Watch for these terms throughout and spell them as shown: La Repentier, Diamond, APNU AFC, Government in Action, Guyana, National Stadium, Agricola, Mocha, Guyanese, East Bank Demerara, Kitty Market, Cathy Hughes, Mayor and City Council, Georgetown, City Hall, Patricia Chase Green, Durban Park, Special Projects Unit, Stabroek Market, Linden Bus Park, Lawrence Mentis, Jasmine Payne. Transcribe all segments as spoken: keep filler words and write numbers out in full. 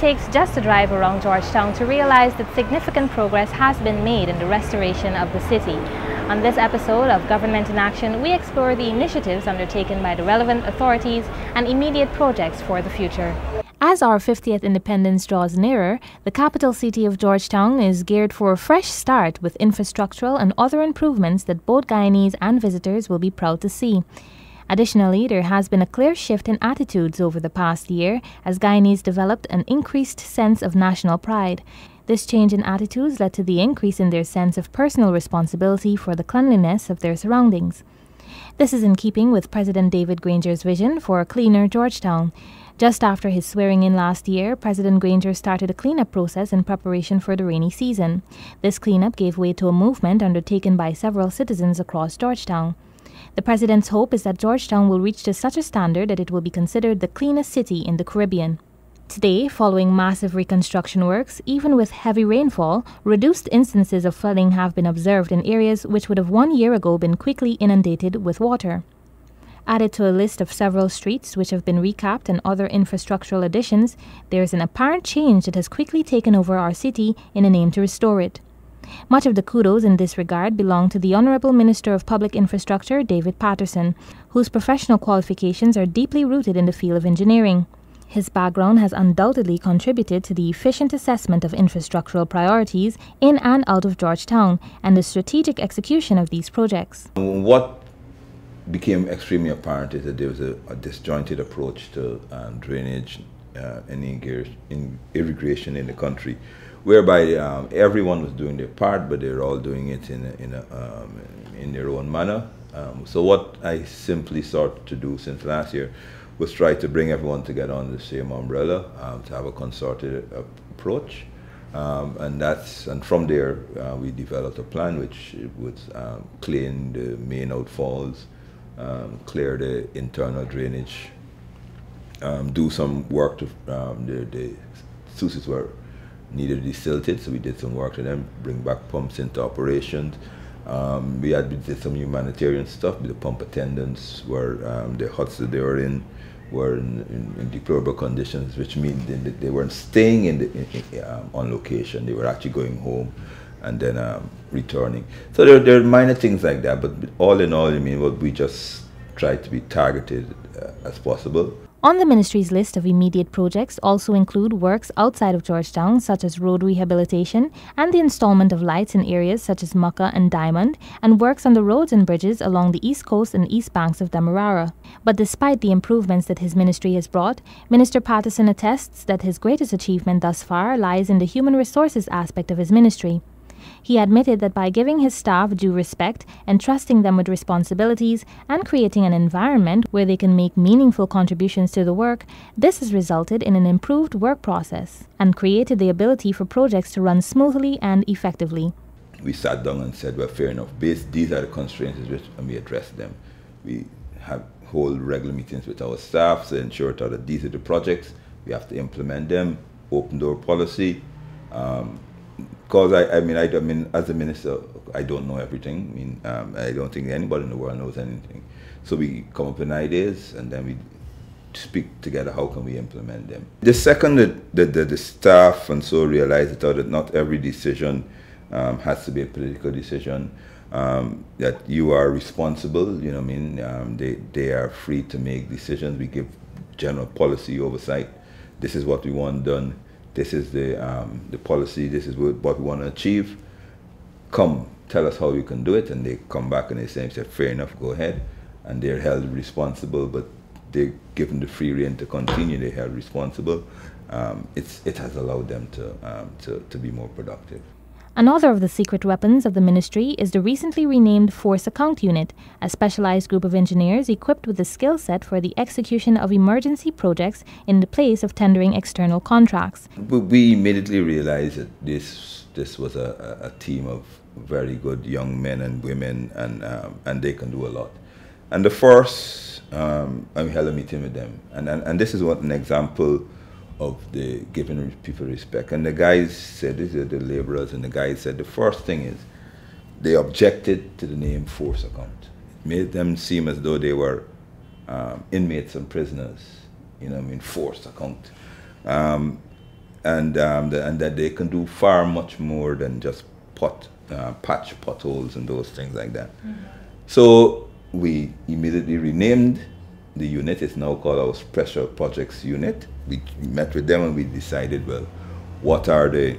takes just a drive around Georgetown to realize that significant progress has been made in the restoration of the city. On this episode of Government in Action, we explore the initiatives undertaken by the relevant authorities and immediate projects for the future. As our fiftieth independence draws nearer, the capital city of Georgetown is geared for a fresh start with infrastructural and other improvements that both Guyanese and visitors will be proud to see. Additionally, there has been a clear shift in attitudes over the past year as Guyanese developed an increased sense of national pride. This change in attitudes led to the increase in their sense of personal responsibility for the cleanliness of their surroundings. This is in keeping with President David Granger's vision for a cleaner Georgetown. Just after his swearing-in last year, President Granger started a cleanup process in preparation for the rainy season. This cleanup gave way to a movement undertaken by several citizens across Georgetown. The president's hope is that Georgetown will reach to such a standard that it will be considered the cleanest city in the Caribbean. Today, following massive reconstruction works, even with heavy rainfall, reduced instances of flooding have been observed in areas which would have one year ago been quickly inundated with water. Added to a list of several streets which have been recapped and other infrastructural additions, there is an apparent change that has quickly taken over our city in a name to restore it. Much of the kudos in this regard belong to the Honourable Minister of Public Infrastructure, David Patterson, whose professional qualifications are deeply rooted in the field of engineering. His background has undoubtedly contributed to the efficient assessment of infrastructural priorities in and out of Georgetown and the strategic execution of these projects. What became extremely apparent is that there was a, a disjointed approach to um, drainage uh, and in irrigation in the country, whereby um, everyone was doing their part, but they're all doing it in a, in, a, um, in their own manner. Um, so what I simply sought to do since last year was try to bring everyone together under the same umbrella, um, to have a concerted approach, um, and that's and from there uh, we developed a plan which would um, clean the main outfalls. Um, clear the internal drainage, um, do some work to um, the, the sluices were needed to be silted, so we did some work to them, bring back pumps into operations. Um, we had we did some humanitarian stuff. The pump attendants were, um, the huts that they were in were in, in, in deplorable conditions, which means they, they weren't staying in the, in, um, on location, they were actually going home and then um, returning. So there, there are minor things like that, but all in all, I mean, what we just try to be targeted uh, as possible. On the ministry's list of immediate projects also include works outside of Georgetown, such as road rehabilitation and the installment of lights in areas such as Mocha and Diamond, and works on the roads and bridges along the east coast and east banks of Demerara. But despite the improvements that his ministry has brought, Minister Patterson attests that his greatest achievement thus far lies in the human resources aspect of his ministry. He admitted that by giving his staff due respect, entrusting them with responsibilities, and creating an environment where they can make meaningful contributions to the work, this has resulted in an improved work process and created the ability for projects to run smoothly and effectively. We sat down and said, well, fair enough, these are the constraints, and we address them. We have hold regular meetings with our staff to ensure that these are the projects, we have to implement them, open door policy. Um, Because I, I mean, I, I mean, as a minister, I don't know everything. I mean, um, I don't think anybody in the world knows anything. So we come up with ideas, and then we speak together. How can we implement them? The second that the, the, the staff and so realized that not every decision um, has to be a political decision. Um, that you are responsible. You know, what I mean, um, they they are free to make decisions. We give general policy oversight. This is what we want done. This is the, um, the policy, this is what, what we want to achieve. Come, tell us how you can do it. And they come back and they say, fair enough, go ahead. And they're held responsible, but they're given the free rein to continue, they're held responsible. Um, it's, it has allowed them to, um, to, to be more productive. Another of the secret weapons of the ministry is the recently renamed Force Account Unit, a specialized group of engineers equipped with the skill set for the execution of emergency projects in the place of tendering external contracts. We immediately realized that this, this was a, a team of very good young men and women, and, um, and they can do a lot. And the first, um, I held a meeting with them, and, and, and this is what an example of the giving people respect. And the guys said, these are the laborers, and the guys said the first thing is they objected to the name Force Account. It made them seem as though they were um, inmates and prisoners, you know what I mean, Force Account. Um, and um, the, and that they can do far much more than just pot, uh, patch potholes and those things like that. Mm-hmm. So we immediately renamed the unit. It's now called our Special Projects Unit. We met with them and we decided, well, what are they?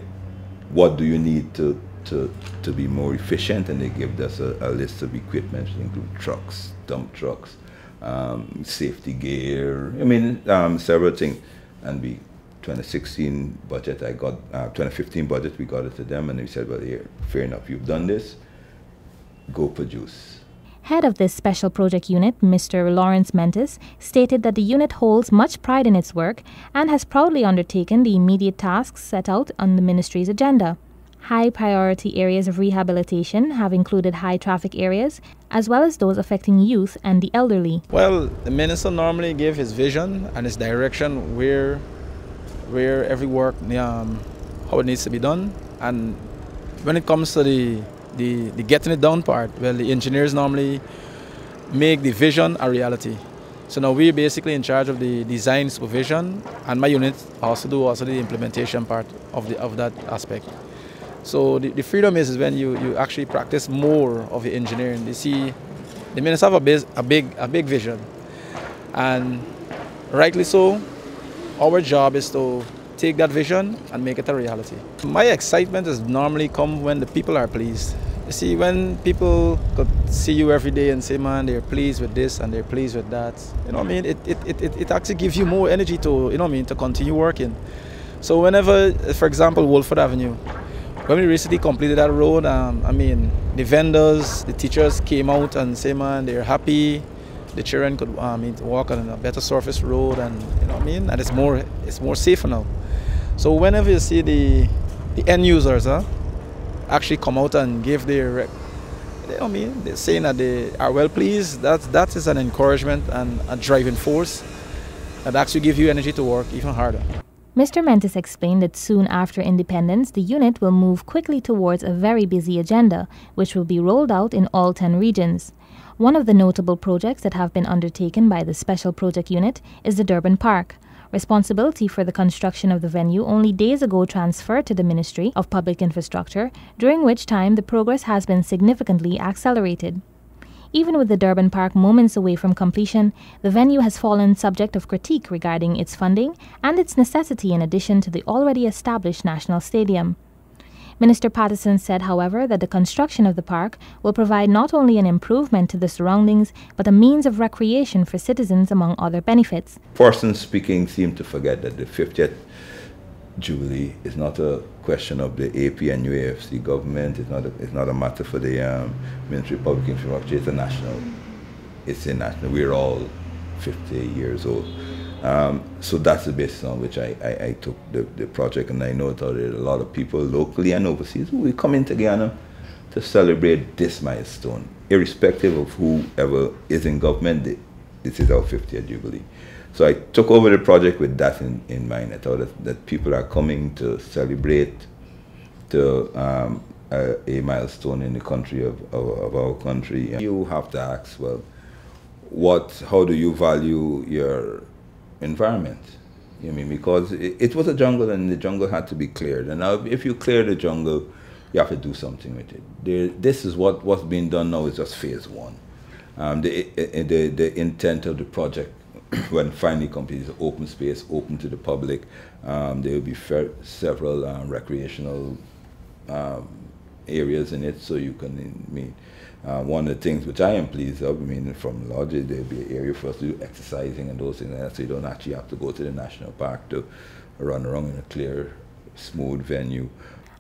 What do you need to to to be more efficient? And they gave us a, a list of equipment, which include trucks, dump trucks, um, safety gear. I mean, um, several things. And we. twenty sixteen budget, I got uh, twenty fifteen budget. We got it to them, and we said, "Well, here, fair enough. You've done this. Go produce." Head of this special project unit, Mister Lawrence Mentis, stated that the unit holds much pride in its work and has proudly undertaken the immediate tasks set out on the ministry's agenda. High priority areas of rehabilitation have included high traffic areas, as well as those affecting youth and the elderly. Well, the minister normally gave his vision and his direction where. where every work, um, how it needs to be done. And when it comes to the, the, the getting it down part, well, the engineers normally make the vision a reality. So now we're basically in charge of the design supervision, and my unit also do also the implementation part of, the, of that aspect. So the, the freedom is, is when you, you actually practice more of the engineering. You see, the minister have a, base, a, big, a big vision, and rightly so. Our job is to take that vision and make it a reality. My excitement is normally come when the people are pleased. You see, when people could see you every day and say, man, they're pleased with this and they're pleased with that. You know what I mean? It, it, it, it actually gives you more energy to, you know what I mean, to continue working. So whenever, for example, Wolford Avenue, when we recently completed that road, um, I mean, the vendors, the teachers came out and say, man, they're happy. The children could um, walk on a better surface road, and you know what I mean. And it's more, it's more safer now. So whenever you see the, the end users, huh, actually come out and give their, you know what I mean, they're saying that they are well pleased. That that is an encouragement and a driving force that actually gives you energy to work even harder. Mister Mentis explained that soon after independence, the unit will move quickly towards a very busy agenda, which will be rolled out in all ten regions. One of the notable projects that have been undertaken by the Special Project Unit is the Durban Park. Responsibility for the construction of the venue only days ago transferred to the Ministry of Public Infrastructure, during which time the progress has been significantly accelerated. Even with the Durban Park moments away from completion, the venue has fallen subject of critique regarding its funding and its necessity in addition to the already established National Stadium. Minister Patterson said, however, that the construction of the park will provide not only an improvement to the surroundings, but a means of recreation for citizens, among other benefits. Persons speaking seem to forget that the fiftieth Jubilee is not a question of the A P N U A F C government. It's not a, it's not a matter for the um, Ministry of Public Infrastructure. It's a national. It's a national. We're all fifty years old. Um, so that's the basis on which I, I, I took the, the project, and I know that there are a lot of people locally and overseas who will come into Guyana to celebrate this milestone. Irrespective of whoever is in government, this is our fiftieth Jubilee. So I took over the project with that in, in mind. I thought that, that people are coming to celebrate to, um, a, a milestone in the country of, of, of our country. You have to ask, well, what, how do you value your environment? You mean, because it, it was a jungle, and the jungle had to be cleared. And now, if you clear the jungle, you have to do something with it. There, this is what what's being done now is just phase one. Um, the, the the intent of the project, when finally completed, is open space, open to the public. Um, there will be fair, several um, recreational um, areas in it, so you can I mean. Uh, one of the things which I am pleased of, I mean, from lodges, there'll be an area for us to do exercising and those things, so you don't actually have to go to the national park to run around in a clear, smooth venue.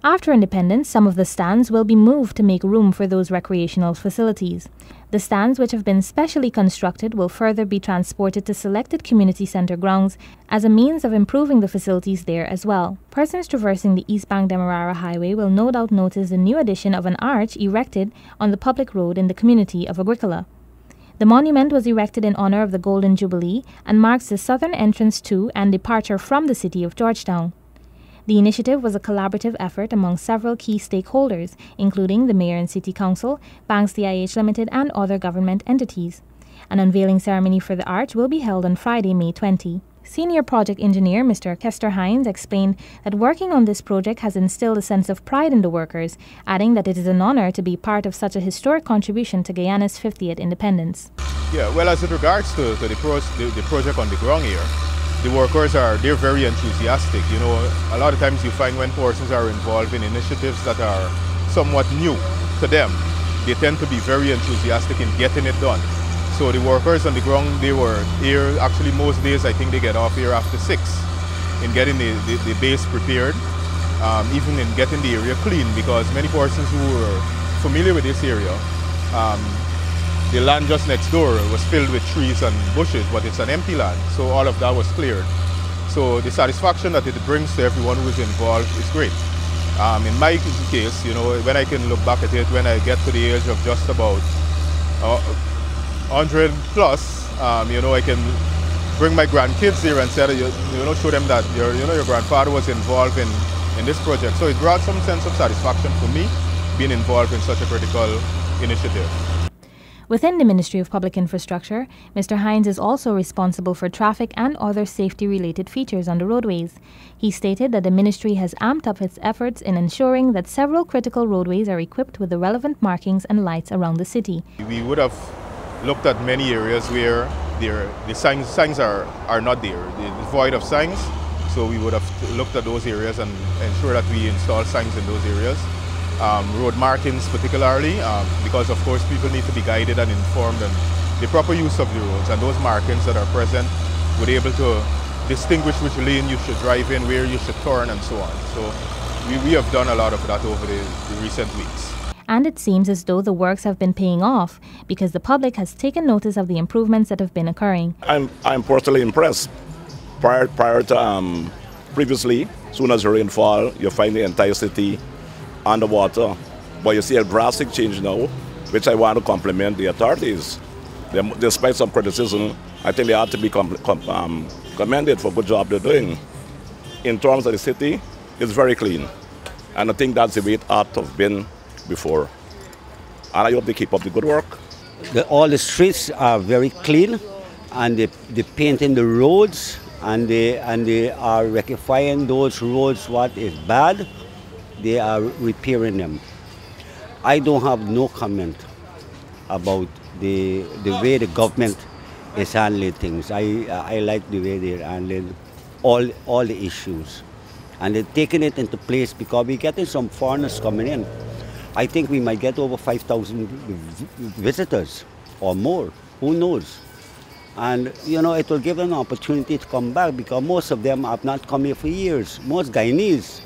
After independence, some of the stands will be moved to make room for those recreational facilities. The stands, which have been specially constructed, will further be transported to selected community centre grounds as a means of improving the facilities there as well. Persons traversing the East Bank Demerara Highway will no doubt notice the new addition of an arch erected on the public road in the community of Agricola. The monument was erected in honour of the Golden Jubilee and marks the southern entrance to and departure from the city of Georgetown. The initiative was a collaborative effort among several key stakeholders, including the Mayor and City Council, Banks D I H Limited, and other government entities. An unveiling ceremony for the arch will be held on Friday, May twentieth. Senior project engineer Mister Kester Hines explained that working on this project has instilled a sense of pride in the workers, adding that it is an honor to be part of such a historic contribution to Guyana's fiftieth independence. Yeah, well, as it regards to, to the, pro the, the project on the ground here, the workers are, they're very enthusiastic. You know, a lot of times you find when persons are involved in initiatives that are somewhat new to them, they tend to be very enthusiastic in getting it done. So the workers on the ground, they were here, actually most days I think they get off here after six in getting the, the, the base prepared, um, even in getting the area clean, because many persons who were familiar with this area, um, the land just next door was filled with trees and bushes, but it's an empty land, so all of that was cleared. So the satisfaction that it brings to everyone who is involved is great. Um, in my case, you know, when I can look back at it, when I get to the age of just about uh, one hundred plus, um, you know, I can bring my grandkids here and say, you, you know, show them that your, you know, your grandfather was involved in, in this project. So it brought some sense of satisfaction for me, being involved in such a critical initiative. Within the Ministry of Public Infrastructure, Mister Hines is also responsible for traffic and other safety-related features on the roadways. He stated that the ministry has amped up its efforts in ensuring that several critical roadways are equipped with the relevant markings and lights around the city. We would have looked at many areas where there, the signs, signs are, are not there, they're void of signs, so we would have looked at those areas and ensure that we install signs in those areas. Um, road markings particularly, um, because of course people need to be guided and informed and the proper use of the roads, and those markings that are present would be able to distinguish which lane you should drive in, where you should turn and so on. So we, we have done a lot of that over the, the recent weeks. And it seems as though the works have been paying off because the public has taken notice of the improvements that have been occurring. I'm, I'm personally impressed. Prior, prior to um, previously, soon as the rainfall, you find the entire city underwater, but you see a drastic change now, which I want to compliment the authorities. They, despite some criticism, I think they ought to be com um, commended for good job they're doing. In terms of the city, it's very clean, and I think that's the way it ought to have been before. And I hope they keep up the good work. The, all the streets are very clean, and they, they painting the roads, and they and they are rectifying those roads what is bad. They are repairing them. I don't have no comment about the the way the government is handling things. I I like the way they're handling all all the issues, and they're taking it into place because we're getting some foreigners coming in. I think we might get over five thousand visitors or more. Who knows? And you know, it will give them an opportunity to come back because most of them have not come here for years. Most Guyanese.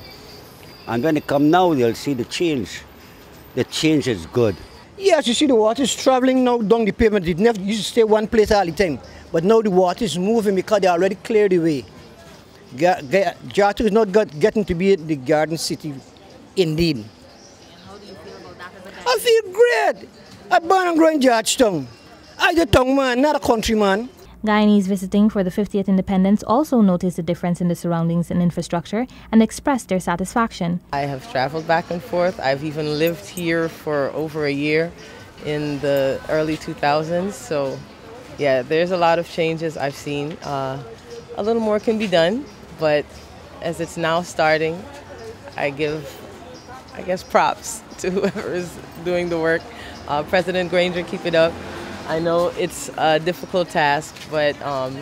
And when they come now, they'll see the change. The change is good. Yes, you see the water is traveling now down the pavement. It never used to stay one place all the time. But now the water is moving because they already cleared the way. Georgetown is not got, getting to be the garden city indeed. And how do you feel about that as a guy? I feel great. I born and grown in Georgetown. I'm a town man, not a country man. Guyanese visiting for the fiftieth independence also noticed the difference in the surroundings and infrastructure and expressed their satisfaction. I have traveled back and forth. I've even lived here for over a year in the early two thousands. So yeah, there's a lot of changes I've seen. Uh, a little more can be done, but as it's now starting, I give, I guess, props to whoever is doing the work. Uh, President Granger, keep it up. I know it's a difficult task, but um,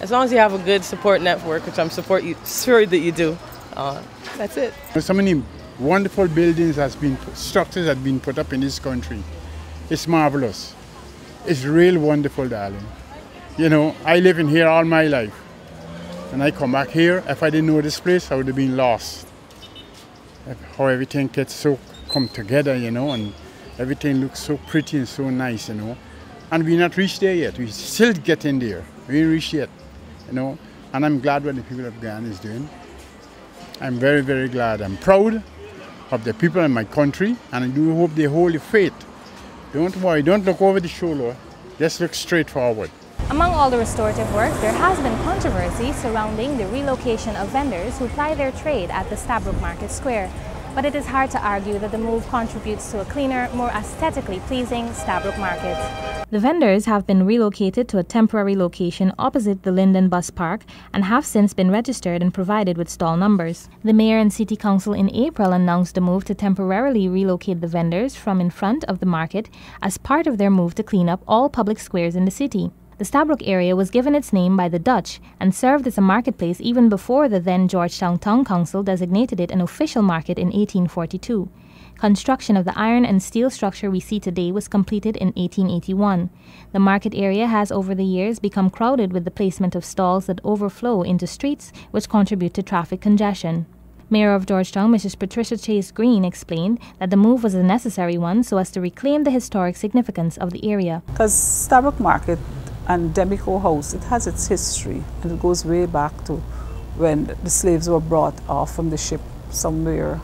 as long as you have a good support network, which I'm support you, sure that you do, uh, that's it. So many wonderful buildings has been, structures have been put up in this country. It's marvelous. It's real wonderful, darling. You know, I live in here all my life, and I come back here. If I didn't know this place, I would have been lost. How everything gets so come together, you know, and everything looks so pretty and so nice, you know. And we're not reached there yet. We're still getting there. We ain't reached yet, you know. And I'm glad what the people of Guyana is doing. I'm very, very glad. I'm proud of the people in my country, and I do hope they hold the faith. Don't worry. Don't look over the shoulder. Just look straight forward. Among all the restorative work, there has been controversy surrounding the relocation of vendors who ply their trade at the Stabroek Market Square. but it is hard to argue that the move contributes to a cleaner, more aesthetically pleasing Stabroek Market. The vendors have been relocated to a temporary location opposite the Linden Bus Park and have since been registered and provided with stall numbers. The Mayor and City Council in April announced the move to temporarily relocate the vendors from in front of the market as part of their move to clean up all public squares in the city. The Stabroek area was given its name by the Dutch and served as a marketplace even before the then Georgetown Town Council designated it an official market in eighteen forty-two. Construction of the iron and steel structure we see today was completed in eighteen eighty-one. The market area has over the years become crowded with the placement of stalls that overflow into streets, which contribute to traffic congestion. Mayor of Georgetown, Missus Patricia Chase Green, explained that the move was a necessary one so as to reclaim the historic significance of the area. Because Stabroek Market and Demico House, it has its history, and it goes way back to when the slaves were brought off from the ship somewhere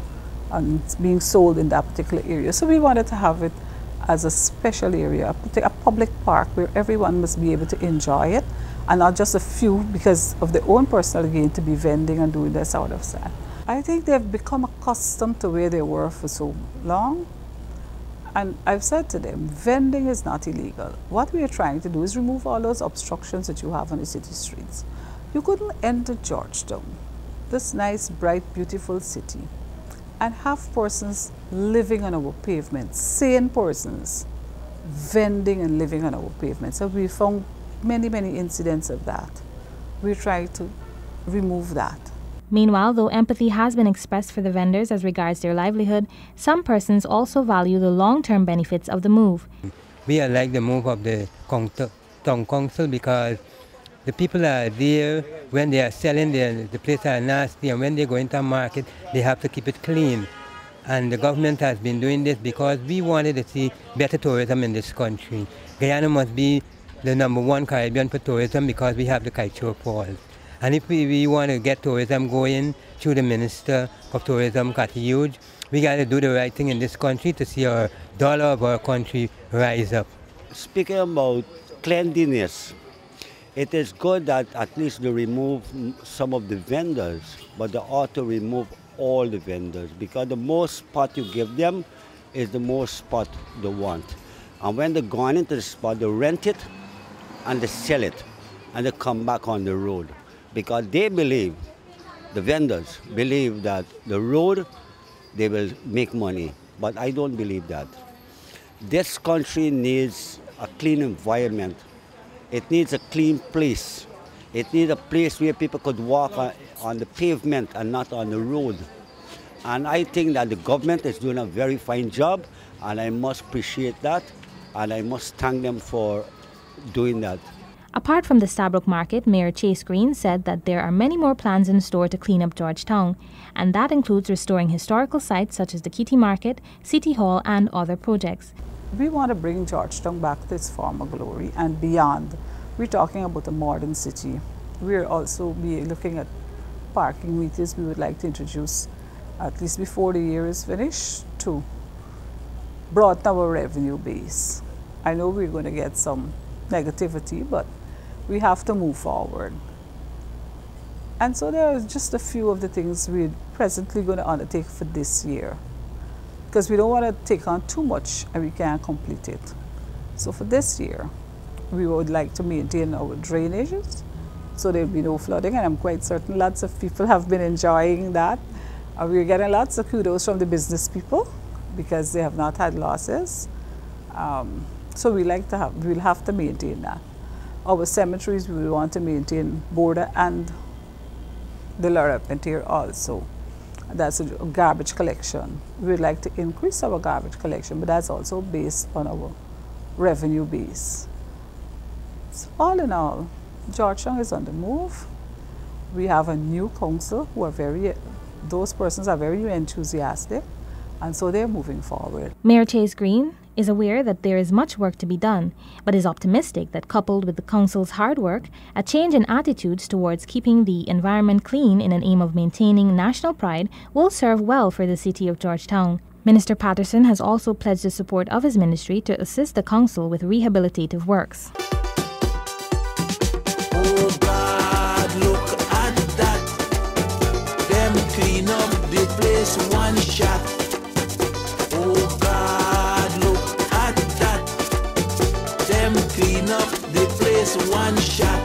and being sold in that particular area. So we wanted to have it as a special area, a public park where everyone must be able to enjoy it, and not just a few because of their own personal gain to be vending and doing that sort of stuff. I think they've become accustomed to where they were for so long, and I've said to them, vending is not illegal. What we are trying to do is remove all those obstructions that you have on the city streets. You couldn't enter Georgetown, this nice, bright, beautiful city, and have persons living on our pavements, sane persons, vending and living on our pavements. So we found many, many incidents of that. We try to remove that. Meanwhile, though empathy has been expressed for the vendors as regards their livelihood, some persons also value the long-term benefits of the move. We are like the move of the town council because the people are there when they are selling, their, the places are nasty, and when they go into a market, they have to keep it clean. And the government has been doing this because we wanted to see better tourism in this country. Guyana must be the number one Caribbean for tourism because we have the Kaieteur Falls. And if we, we want to get tourism going through the Minister of Tourism, Cathy Hughes, we got to do the right thing in this country to see our dollar of our country rise up. Speaking about cleanliness, it is good that at least they remove some of the vendors, but they ought to remove all the vendors because the more spot you give them is the more spot they want. And when they're gone into the spot, they rent it and they sell it and they come back on the road. Because they believe, the vendors believe that the road, they will make money. But I don't believe that. This country needs a clean environment. It needs a clean place. It needs a place where people could walk on, on the pavement and not on the road. And I think that the government is doing a very fine job, and I must appreciate that, and I must thank them for doing that. Apart from the Stabroek Market, Mayor Chase Green said that there are many more plans in store to clean up Georgetown, and that includes restoring historical sites such as the Kitty Market, City Hall, and other projects. We want to bring Georgetown back to its former glory and beyond. We're talking about a modern city. We're also be looking at parking meters we would like to introduce, at least before the year is finished, to broaden our revenue base. I know we're going to get some negativity, but we have to move forward. And so there are just a few of the things we're presently going to undertake for this year, because we don't want to take on too much and we can't complete it. So for this year, we would like to maintain our drainages so there'll be no flooding, and I'm quite certain lots of people have been enjoying that. Uh, we're getting lots of kudos from the business people because they have not had losses. Um, so we like to have, we'll have to maintain that. Our cemeteries, we want to maintain border and the La Repentier also. That's a garbage collection. We would like to increase our garbage collection, but that's also based on our revenue base. So all in all, Georgetown is on the move. We have a new council who are very, those persons are very enthusiastic, and so they're moving forward. Mayor Chase Green is aware that there is much work to be done, but is optimistic that coupled with the council's hard work, a change in attitudes towards keeping the environment clean in an aim of maintaining national pride will serve well for the city of Georgetown. Minister Patterson has also pledged the support of his ministry to assist the council with rehabilitative works. Oh God, look at that. Them clean up the place. this one shot. Oh God, look at that. Them clean up the place one shot.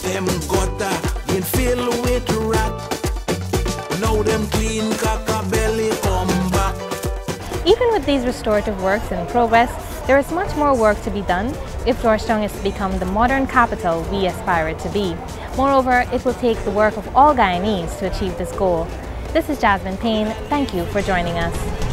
Them gutter been filled with rat. Now them clean cockabelly come back. Even with these restorative works in ProWest, there is much more work to be done if Georgetown is to become the modern capital we aspire it to be. Moreover, it will take the work of all Guyanese to achieve this goal. This is Jasmine Payne. Thank you for joining us.